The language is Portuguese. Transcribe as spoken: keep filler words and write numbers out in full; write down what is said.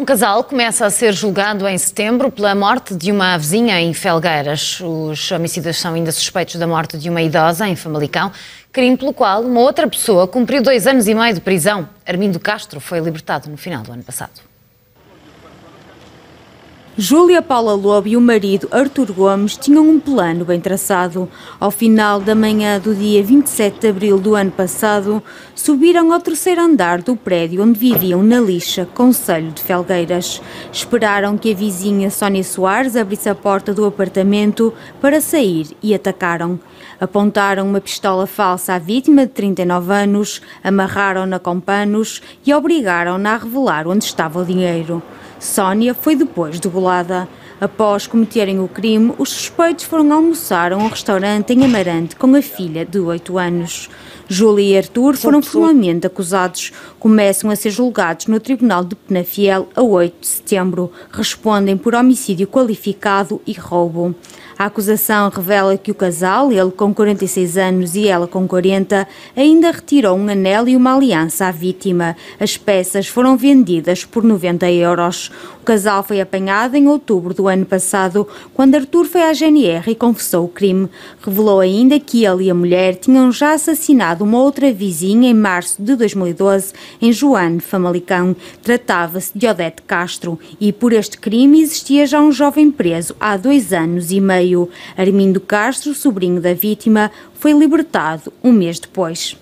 Um casal começa a ser julgado em setembro pela morte de uma vizinha em Felgueiras. Os homicidas são ainda suspeitos da morte de uma idosa em Famalicão, crime pelo qual uma outra pessoa cumpriu dois anos e meio de prisão. Armindo Castro foi libertado no final do ano passado. Júlia Paula Lobo e o marido, Artur Gomes, tinham um plano bem traçado. Ao final da manhã do dia vinte e sete de abril do ano passado, subiram ao terceiro andar do prédio onde viviam na Lixa, concelho de Felgueiras. Esperaram que a vizinha Sónia Soares abrisse a porta do apartamento para sair e atacaram. Apontaram uma pistola falsa à vítima de trinta e nove anos, amarraram-na com panos e obrigaram-na a revelar onde estava o dinheiro. Sónia foi depois degolada. Após cometerem o crime, os suspeitos foram almoçar a um restaurante em Amarante com a filha de oito anos. Júlia e Artur foram formalmente acusados. Começam a ser julgados no Tribunal de Penafiel a oito de setembro. Respondem por homicídio qualificado e roubo. A acusação revela que o casal, ele com quarenta e seis anos e ela com quarenta, ainda retirou um anel e uma aliança à vítima. As peças foram vendidas por noventa euros. O casal foi apanhado em outubro do ano passado, quando Artur foi à G N R e confessou o crime. Revelou ainda que ele e a mulher tinham já assassinado uma outra vizinha em março de dois mil e doze, em Joane Famalicão. Tratava-se de Odete Castro e por este crime existia já um jovem preso há dois anos e meio. Armindo Castro, sobrinho da vítima, foi libertado um mês depois.